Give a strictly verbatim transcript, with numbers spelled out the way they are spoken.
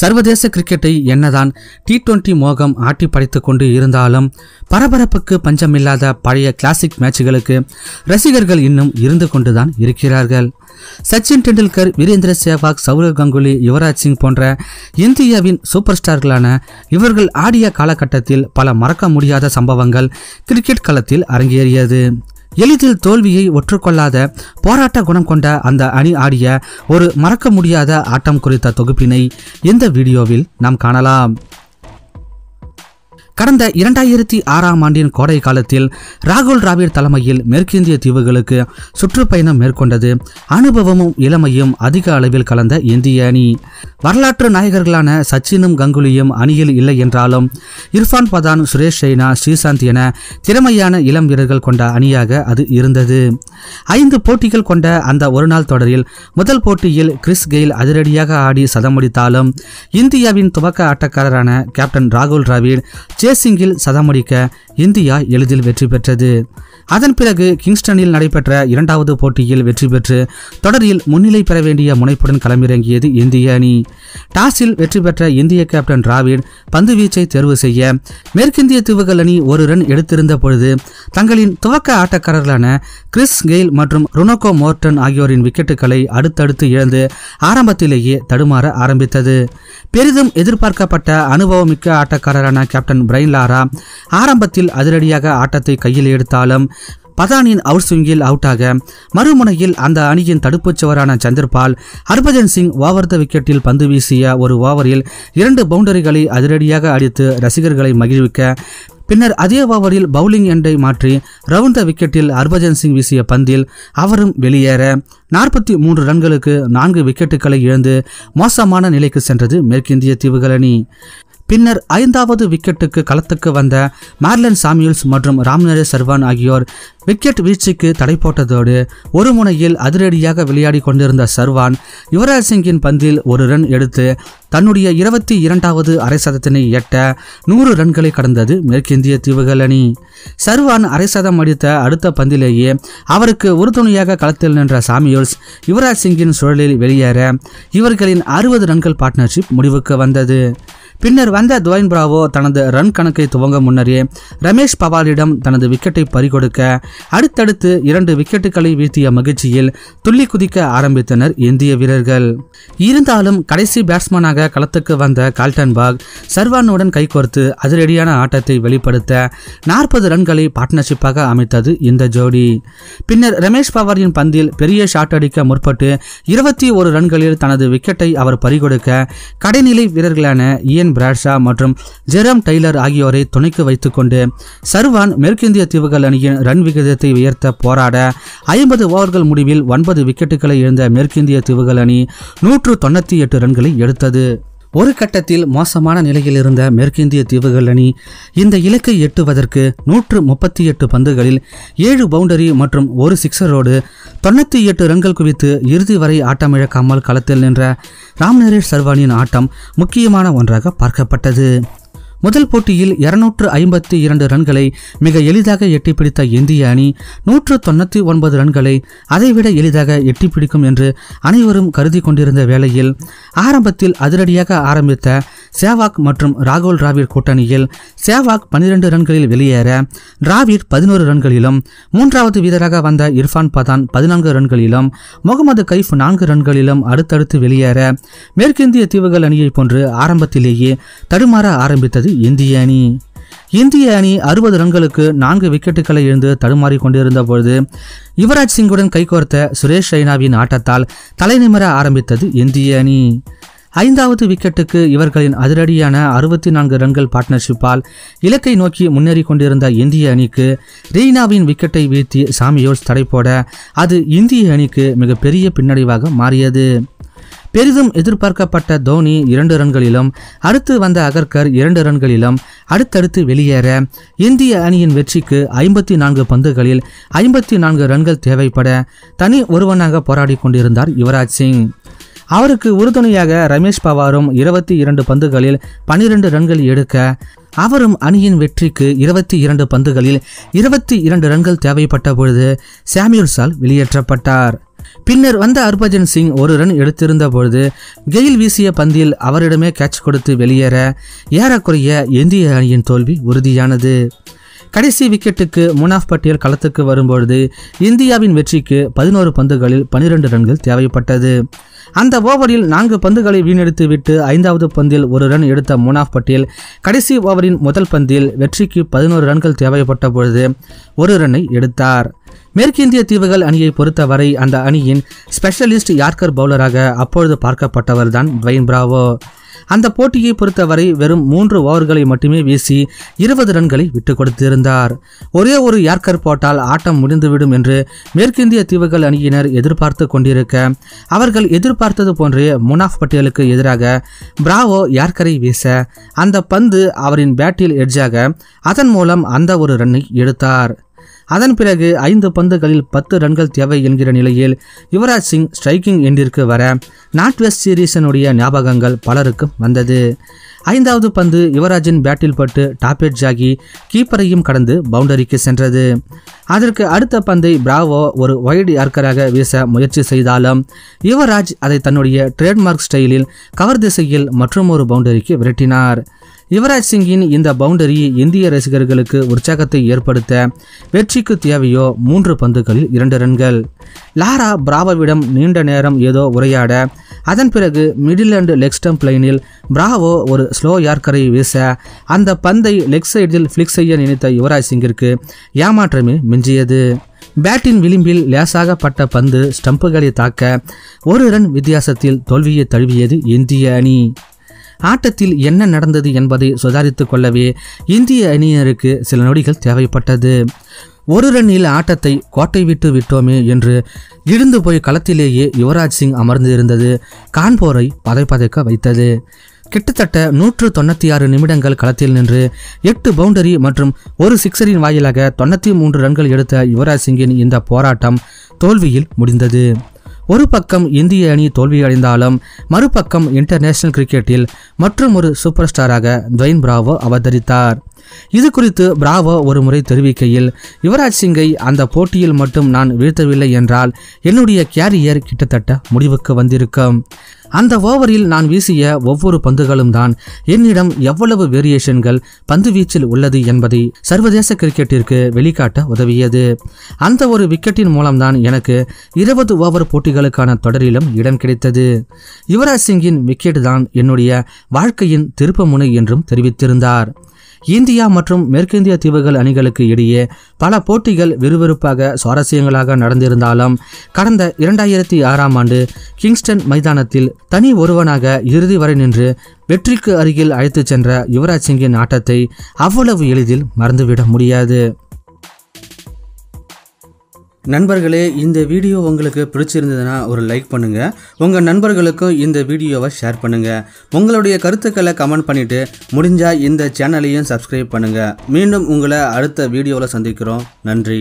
சர்வதேச கிரிக்கெட்டை என்னதான் டி இருபது மோகம் ஆட்டி படைத்து கொண்டு இருந்தாலும் பரபரப்புக்கு பஞ்சமில்லாத பழைய கிளாசிக் மேட்சுகளுக்கு ரசிகர்கள் இன்னும் இருந்து கொண்டுதான் இருக்கிறார்கள். சச்சின் டெண்டுல்கர், வீரேந்திர சேவாக், சௌரவ் கங்குலி, யுவராஜ் சிங் போன்ற இந்தியாவின் சூப்பர் ஸ்டார்களான இவர்கள் ஆடிய காலகட்டத்தில் பல மறக்க முடியாத சம்பவங்கள் கிரிக்கெட் களத்தில் அரங்கேறியது. எளிதில் தோல்வியை ஒற்றுக்கொள்ளாத போராட்ட குணம் கொண்ட அந்த அணி ஆடிய ஒரு மறக்க முடியாத ஆட்டம் குறித்த தொகுப்பினை இந்த வீடியோவில் நாம் காணலாம். கடந்த இரண்டாயிரத்தி ஆறாம் ஆண்டின் கோடை காலத்தில் ராகுல் டிராவிட் தலைமையில் மேற்கிந்திய தீவுகளுக்கு சுற்றுப்பயணம் மேற்கொண்டது அனுபவமும் இளமையும் அதிக அளவில் கலந்த இந்திய அணி. வரலாற்று நாயகர்களான சச்சினும் கங்குலியும் அணியில் இல்லை என்றாலும் இர்ஃபான் பதான், சுரேஷ் ரெய்னா, ஸ்ரீசாந்த் என திறமையான இளம் வீரர்கள் கொண்ட அணியாக அது இருந்தது. ஐந்து போட்டிகள் கொண்ட அந்த ஒருநாள் தொடரில் முதல் போட்டியில் கிறிஸ் கெயில் அதிரடியாக ஆடி சதமடித்தாலும் இந்தியாவின் துவக்க ஆட்டக்காரரான கேப்டன் ராகுல் டிராவிட் சேசிங்கில் சதமடிக்க இந்தியா எளிதில் வெற்றி பெற்றது. அதன் பிறகு கிங்ஸ்டனில் நடைபெற்ற இரண்டாவது போட்டியில் வெற்றி பெற்று தொடரில் முன்னிலை பெற வேண்டிய முனைப்புடன் களமிறங்கியது இந்திய அணி. டாஸில் வெற்றி பெற்ற இந்திய கேப்டன் டிராவிட் பந்து வீச்சை தேர்வு செய்ய மேற்கிந்திய தீவுகள் அணி ஒரு ரன் எடுத்திருந்த பொழுது தங்களின் துவக்க ஆட்டக்காரர்களான கிறிஸ் கெயில் மற்றும் ருனோகோ மோர்டன் ஆகியோரின் விக்கெட்டுகளை அடுத்தடுத்து இழந்து ஆரம்பத்திலேயே தடுமாற ஆரம்பித்தது. பெரிதும் எதிர்பார்க்கப்பட்ட அனுபவமிக்க ஆட்டக்காரரான கேப்டன் பிரைன்லாரா ஆரம்பத்தில் அதிரடியாக ஆட்டத்தை கையில் எடுத்தாலும் பதானின் அவுட் ஸ்விங்கில் அவுட்டாக மறுமுனையில் அந்த அணியின் தடுப்புச் சுவரான Chanderpaul Harbhajan Singh over the விக்கெட்டில் பந்து வீசிய ஒரு ஓவரில் இரண்டு பவுண்டரிகளை அதிரடியாக அடித்து ரசிகர்களை மகிழ்விக்க, பின்னர் அதே ஓவரில் பவுலிங் எண்டை மாற்றி ரவுண்ட் த விக்கெட்டில் ஹர்பஜன் சிங் வீசிய பந்தில் அவரும் வெளியேற நாற்பத்தி மூன்று ரன்களுக்கு நான்கு விக்கெட்டுகளை இழந்து மோசமான நிலைக்கு சென்றது மேற்கிந்திய தீவுகள் அணி. பின்னர் ஐந்தாவது விக்கெட்டுக்கு களத்துக்கு வந்த மார்லன் சாமியூல்ஸ் மற்றும் ராம்னராயன் சர்வான் ஆகியோர் விக்கெட் வீழ்ச்சிக்கு தடை போட்டதோடு ஒரு முனையில் அதிரடியாக விளையாடி கொண்டிருந்த சர்வான் யுவராஜ் சிங்கின் பந்தில் ஒரு ரன் எடுத்து தன்னுடைய இருபத்தி இரண்டாவது அரை சதத்தினை எட்ட நூறு ரன்களை கடந்தது மேற்கிந்திய தீவுகள் அணி. சர்வான் அரை சதம் அடித்த அடுத்த பந்திலேயே அவருக்கு உறுதுணையாக களத்தில் நின்ற சாமியூல்ஸ் யுவராஜ் சிங்கின் சுழலில் வெளியேற இவர்களின் அறுபது ரன்கள் பார்ட்னர்ஷிப் முடிவுக்கு வந்தது. பின்னர் வந்த துவைன் பிராவோ தனது ரன் கணக்கை துவங்க முன்னரே ரமேஷ் பவாலிடம் தனது விக்கெட்டை பறிகொடுக்க அடுத்தடுத்து இரண்டு விக்கெட்டுகளை வீழ்த்திய மகிழ்ச்சியில் துள்ளி குதிக்க ஆரம்பித்தனர் இந்திய வீரர்கள். இருந்தாலும் கடைசி பேட்ஸ்மேனாக களத்துக்கு வந்த கால்டன்பாக் சர்வானுடன் கைகோர்த்து அதிரடியான ஆட்டத்தை வெளிப்படுத்த நாற்பது ரன்களை பார்ட்னர்ஷிப்பாக அமைத்தது இந்த ஜோடி. பின்னர் ரமேஷ் பவாலின் பந்தில் பெரிய ஷாட் அடிக்க முற்பட்டு இருபத்தி ஒரு ரன்களில் தனது விக்கெட்டை அவர் பறிகொடுக்க கடைநிலை வீரர்களான இயன் பிராட்ஷா மற்றும் ஜெரம் டைலர் ஆகியோரை துணைக்கு வைத்துக் கொண்டு சர்வான் மேற்கிந்திய தீவுகள் அணியின் ரன் விகிதத்தை உயர்த்த போராட ஐம்பது ஓவர்கள் முடிவில் ஒன்பது விக்கெட்டுகளை இழந்த மேற்கிந்திய தீவுகள் அணி நூற்று தொண்ணூற்றி எட்டு ரன்களை எடுத்தது. ஒரு கட்டத்தில் மோசமான நிலையில் இருந்த மேற்கிந்திய தீவுகள் அணி இந்த இலக்கை எட்டுவதற்கு நூற்று முப்பத்தி எட்டு பந்துகளில் ஏழு பவுண்டரி மற்றும் ஒரு சிக்ஸரோடு தொண்ணூற்றி எட்டு ரன்கள் குவித்து இறுதி வரை ஆட்டமிழக்காமல் களத்தில் நின்ற ராம்நரேஷ் சர்வானின் ஆட்டம் முக்கியமான ஒன்றாக பார்க்கப்பட்டது. முதல் போட்டியில் இருநூற்று ஐம்பத்தி இரண்டு ரன்களை மிக எளிதாக எட்டிப்பிடித்த இந்திய அணி நூற்று தொண்ணூற்றி ஒன்பது ரன்களை அதைவிட எளிதாக எட்டிப்பிடிக்கும் என்று அனைவரும் கருதி கொண்டிருந்த வேளையில் ஆரம்பத்தில் அதிரடியாக ஆரம்பித்த சேவாக் மற்றும் ராகுல் டிராவிட் கூட்டணியில் சேவாக் பன்னிரண்டு ரன்களில் வெளியேற டிராவிட் பதினோரு ரன்களிலும் மூன்றாவது வீரராக வந்த இர்ஃபான் பதான் பதினான்கு ரன்களிலும் முகமது கைஃப் நான்கு ரன்களிலும் அடுத்தடுத்து வெளியேற மேற்கிந்திய தீவுகள் அணியை போன்று ஆரம்பத்திலேயே தடுமாற ஆரம்பித்தது இந்திய அணி. இந்திய அணி அறுபது ரன்களுக்கு நான்கு விக்கெட்டுகளை இழந்து தடுமாறி கொண்டிருந்த பொழுது யுவராஜ் சிங்குடன் கைகோர்த்த சுரேஷ் ரெய்னாவின் ஆட்டத்தால் தலைநிமிர ஆரம்பித்தது இந்திய அணி. ஐந்தாவது விக்கெட்டுக்கு இவர்களின் அதிரடியான அறுபத்தி நான்கு ரன்கள் பார்ட்னர்ஷிப்பால் இலக்கை நோக்கி முன்னேறி கொண்டிருந்த இந்திய அணிக்கு ரெய்னாவின் விக்கெட்டை வீழ்த்தி சாமியோஸ் தடை போட அது இந்திய அணிக்கு மிகப்பெரிய பின்னடைவாக மாறியது. பெரிதும் எதிர்பார்க்கப்பட்ட தோனி இரண்டு ரன்களிலும் அடுத்து வந்த அகர்கர் இரண்டு ரன்களிலும் அடுத்தடுத்து வெளியேற இந்திய அணியின் வெற்றிக்கு ஐம்பத்தி நான்கு பந்துகளில் ஐம்பத்தி நான்கு ரன்கள் தேவைப்பட தனி ஒருவனாக போராடி கொண்டிருந்தார் யுவராஜ் சிங். அவருக்கு உறுதுணையாக ரமேஷ் பவாரும் இருபத்தி இரண்டு பந்துகளில் பன்னிரண்டு ரன்கள் எடுக்க அவரும் அணியின் வெற்றிக்கு இருபத்தி இரண்டு பந்துகளில் இருபத்தி இரண்டு ரன்கள் தேவைப்பட்ட பொழுது சாமியூல்சால் வெளியேற்றப்பட்டார். பின்னர் வந்த ஹர்பஜன் சிங் ஒரு ரன் எடுத்திருந்த பொழுது கெயில் வீசிய பந்தில் அவரிடமே கேட்ச் கொடுத்து வெளியேற ஏறக்குறைய இந்திய அணியின் தோல்வி உறுதியானது. கடைசி விக்கெட்டுக்கு முனாஃப் பட்டேல் களத்துக்கு வரும்பொழுது இந்தியாவின் வெற்றிக்கு பதினோரு பந்துகளில் பனிரெண்டு ரன்கள் தேவைப்பட்டது. அந்த ஓவரில் நான்கு பந்துகளை வீணடித்து விட்டு ஐந்தாவது பந்தில் ஒரு ரன் எடுத்த முனாஃப் பட்டேல் கடைசி ஓவரின் முதல் பந்தில் வெற்றிக்கு பதினோரு ரன்கள் தேவைப்பட்ட பொழுது ஒரு ரன்னை எடுத்தார். மேற்கிந்திய தீவுகள் அணியை பொறுத்தவரை அந்த அணியின் ஸ்பெஷலிஸ்ட் யார்கர் பவுலராக அப்பொழுது பார்க்கப்பட்டவர் தான் டுவைன் பிராவோ. அந்த போட்டியை பொறுத்தவரை வெறும் மூன்று ஓவர்களை மட்டுமே வீசி இருபது ரன்களை விட்டு கொடுத்திருந்தார். ஒரே ஒரு யார்கர் போட்டால் ஆட்டம் முடிந்துவிடும் என்று மேற்கிந்திய தீவுகள் அணியினர் எதிர்பார்த்து கொண்டிருக்க அவர்கள் எதிர்பார்த்தது போன்றே முனாஃப் பட்டேலுக்கு எதிராக பிராவோ யார்கரை வீச அந்த பந்து அவரின் பேட்டில் எட்ஜாக அதன் மூலம் அந்த ஒரு ரன்னை எடுத்தார். அதன் பிறகு ஐந்து பந்துகளில் பத்து ரன்கள் தேவை என்கிற நிலையில் யுவராஜ் சிங் ஸ்ட்ரைக்கிங் எண்டிற்கு வர நார்த் வெஸ்ட் சீரீஸினுடைய ஞாபகங்கள் பலருக்கும் வந்தது. ஐந்தாவது பந்து யுவராஜின் பேட்டில் பட்டு டாப் எட்ஜ் ஆகி கீப்பரையும் கடந்து பவுண்டரிக்கு சென்றது. அதற்கு அடுத்த பந்தை பிராவோ ஒரு வைடு யார்க்கராக வீச முயற்சி செய்தாலும் யுவராஜ் அதை தன்னுடைய ட்ரேட்மார்க் ஸ்டைலில் கவர் திசையில் மற்றும் ஒரு பவுண்டரிக்கு விரட்டினார். யுவராஜ் சிங்கின் இந்த பவுண்டரி இந்திய ரசிகர்களுக்கு உற்சாகத்தை ஏற்படுத்த வெற்றிக்கு தேவையோ மூன்று பந்துகளில் இரண்டு ரன்கள். லாரா பிராவோவிடம் நீண்ட நேரம் ஏதோ உரையாட அதன் பிறகு மிடில் அண்ட் லெக் ஸ்டம்ப் லைனில் பிராவோ ஒரு ஸ்லோ யார்க்கரை வீச அந்த பந்தை லெக் சைடில் ஃபிளிக் செய்ய நினைத்த யுவராஜ் சிங்கிற்கு ஏமாற்றமே மிஞ்சியது. பேட்டின் விளிம்பில் லேசாக பட்ட பந்து ஸ்டம்புகளை தாக்க ஒரு ரன் வித்தியாசத்தில் தோல்வியை தழுவியது இந்திய அணி. ஆட்டத்தில் என்ன நடந்தது என்பதை சுதாரித்து கொள்ளவே இந்திய அணியினருக்கு சில நொடிகள் தேவைப்பட்டது. ஒரு ரன்னில் ஆட்டத்தை கோட்டை விட்டு விட்டோமே என்று இழுந்து போய் களத்திலேயே யுவராஜ் சிங் அமர்ந்திருந்தது கான்போரை பதைப்பதைக்க வைத்தது. கிட்டத்தட்ட நூற்று தொண்ணூற்றி ஆறு நிமிடங்கள் களத்தில் நின்று எட்டு பவுண்டரி மற்றும் ஒரு சிக்ஸரின் வாயிலாக தொண்ணூற்றி மூன்று ரன்கள் எடுத்த யுவராஜ் சிங்கின் இந்த போராட்டம் தோல்வியில் முடிந்தது. ஒரு பக்கம் இந்திய அணி தோல்வியடைந்தாலும் மறுபக்கம் இன்டர்நேஷனல் கிரிக்கெட்டில் மற்றும் ஒரு சூப்பர் ஸ்டாராக டுவைன் பிராவோ அவதரித்தார். இது குறித்து பிராவோ ஒரு முறை தெரிவிக்கையில், யுவராஜ் சிங்கை அந்த போட்டியில் மட்டும் நான் வீழ்த்தவில்லை என்றால் என்னுடைய கேரியர் கிட்டத்தட்ட முடிவுக்கு வந்திருக்கும். அந்த ஓவரில் நான் வீசிய ஒவ்வொரு பந்துகளும் தான் என்னிடம் எவ்வளவு வேரியேஷன்கள் பந்து வீச்சில் உள்ளது என்பதை சர்வதேச கிரிக்கெட்டிற்கு வெளிக்காட்ட உதவியது. அந்த ஒரு விக்கெட்டின் மூலம்தான் எனக்கு இருபது ஓவர் போட்டிகளுக்கான தொடரிலும் இடம் கிடைத்தது. யுவராஜ் சிங்கின் விக்கெட் தான் என்னுடைய வாழ்க்கையின் திருப்பமுனை என்றும் தெரிவித்திருந்தார். இந்தியா மற்றும் மேற்கிந்திய தீவுகள் அணிகளுக்கு இடையே பல போட்டிகள் விறுவிறுப்பாக சுவாரஸ்யங்களாக நடந்திருந்தாலும் கடந்த இரண்டாயிரத்தி ஆறாம் ஆண்டு கிங்ஸ்டன் மைதானத்தில் தனி ஒருவனாக இறுதி வரை நின்று வெற்றிக்கு அருகில் அழைத்துச் சென்ற யுவராஜ் சிங்கின் ஆட்டத்தை அவ்வளவு எளிதில் மறந்துவிட முடியாது. நண்பர்களே, இந்த வீடியோ உங்களுக்கு பிடிச்சிருந்ததுன்னா ஒரு லைக் பண்ணுங்கள். உங்கள் நண்பர்களுக்கும் இந்த வீடியோவை ஷேர் பண்ணுங்கள். உங்களுடைய கருத்துக்களை கமெண்ட் பண்ணிவிட்டு முடிஞ்சால் இந்த சேனலையும் சப்ஸ்கிரைப் பண்ணுங்கள். மீண்டும் உங்களை அடுத்த வீடியோவில் சந்திக்கிறோம். நன்றி.